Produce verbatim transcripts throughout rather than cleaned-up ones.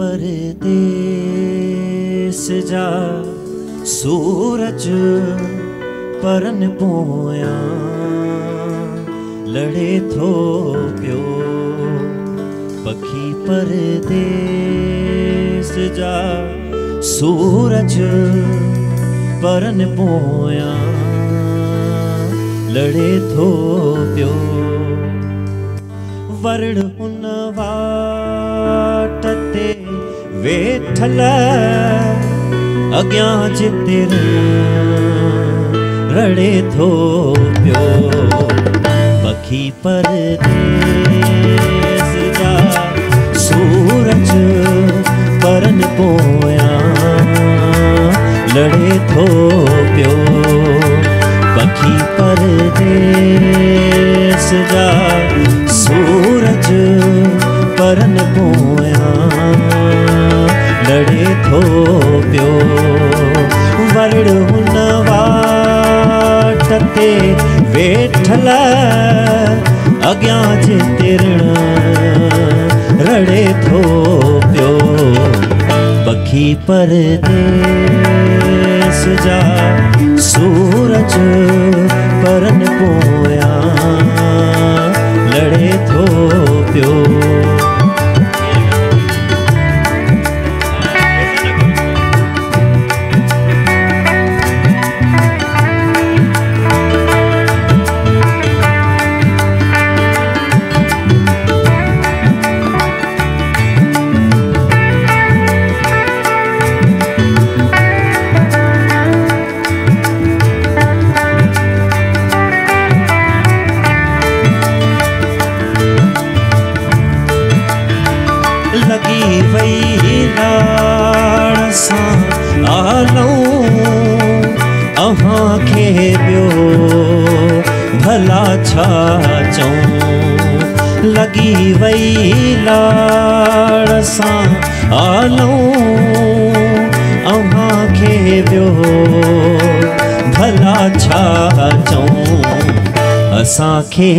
परदेस जा सूरज परन पोया लड़े थो पियो पखी परदेस जा सूरज परन पोया लड़े थो पियो वर्ण उन वाटते वेठल अग्या जितिर रड़े थो पियो पखी परदेस जा सूरज परन पोया लड़े थो पियो पखी परदेस जा सूरज परन पोया लड़े थो पियो वर्ण हुन वाट ते वेठल अग्या जे तिरण रड़े थो पियो पखी परदेस जा सूरज परन पोया लड़े थो पियो भला छा चऊं लगी वई लाड़ सां आलऊं अम्मा खे वियो भला छा चऊं असां खे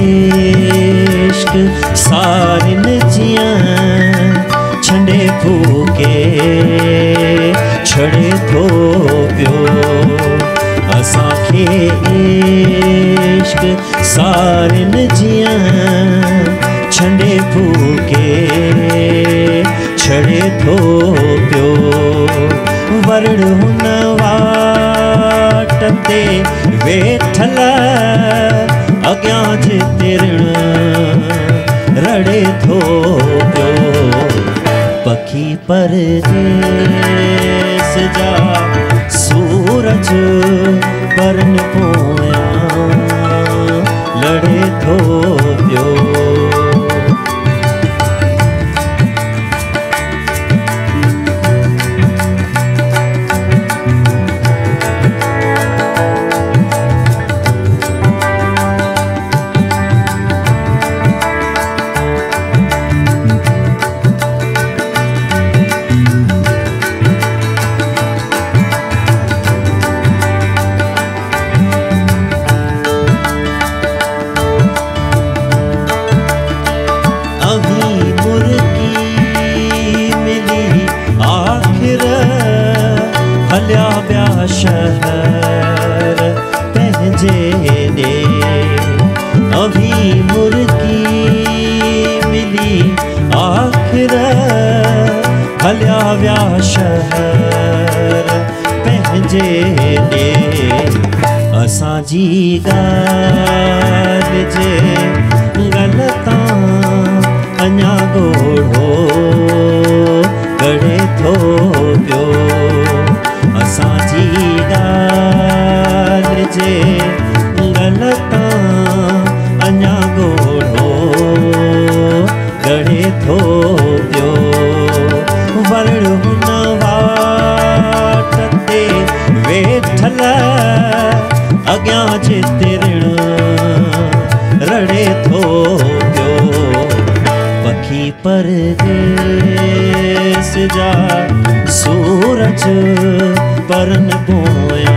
इश्क सारिन जियां छंडे फूके छड़े थो पियो असां खे इश्क सारिन जियां छंडे फूके छड़े थो पियो वरण हुन वाट ते वेठल अग्या जे तिरण रड़े थो पियो पखी परदेस जा सूरज परन पोया लड़े थो पियो शहर पहजे दे अभी मुर्गी मिली आखिर हल्या व्या शहर पहजे दे असां जी गाल जे गलता अञा गोढ़ो गड़े थो पियो असांजी गाल जे गलता अञा गोढ़ो गड़े थो पियो वरण हुन वाट ते वेठल अग्या जे तिरण रड़े थो पियो पखी परदेस जा सूरज परन पोया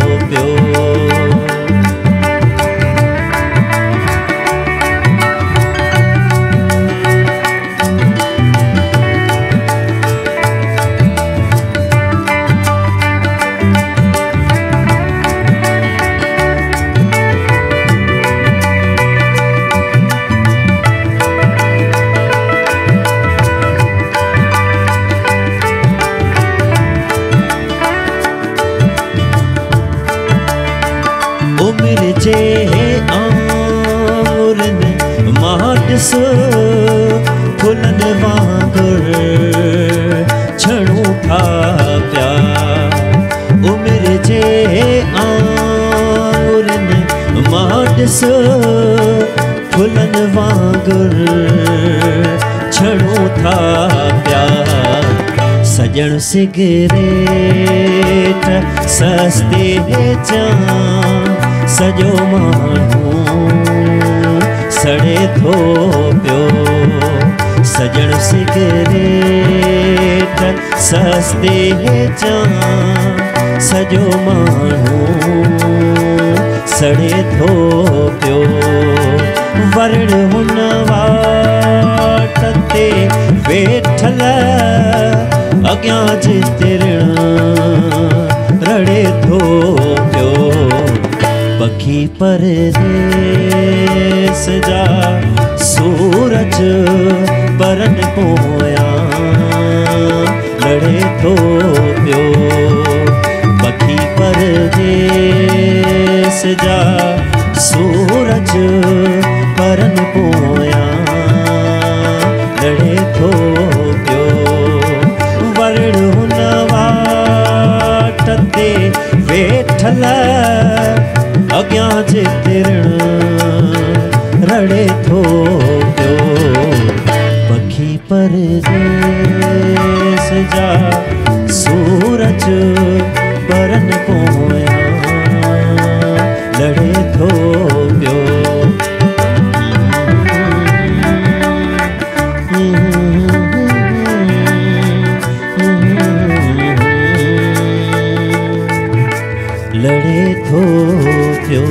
पियो उम्र जे आमरन माटसो फुलन वांगुर छणू था प्या उम्र जे आमरन माटसो फुलन वांगुर छणू था प्या सजण सिगरेट सस्ते सजो मानू सड़े थो पियो सजण सिगरेट सस्ते सजो मानू सड़े थो पियो वरण हुन वाट ते वेठल अग्यां जे तिरण रड़े थो पियो पखी परदेस जा सूरज बरन पोया लड़े थो पियो पखी परदेस जा सूरज बरन पोया लड़े थो पियो वरण हुन वाट ते वेठल अग्यां जे तिरण रड़े थो पियो पखी परदेस जा सूरज बरन पोया लड़े थो पियो लड़े थो पियो।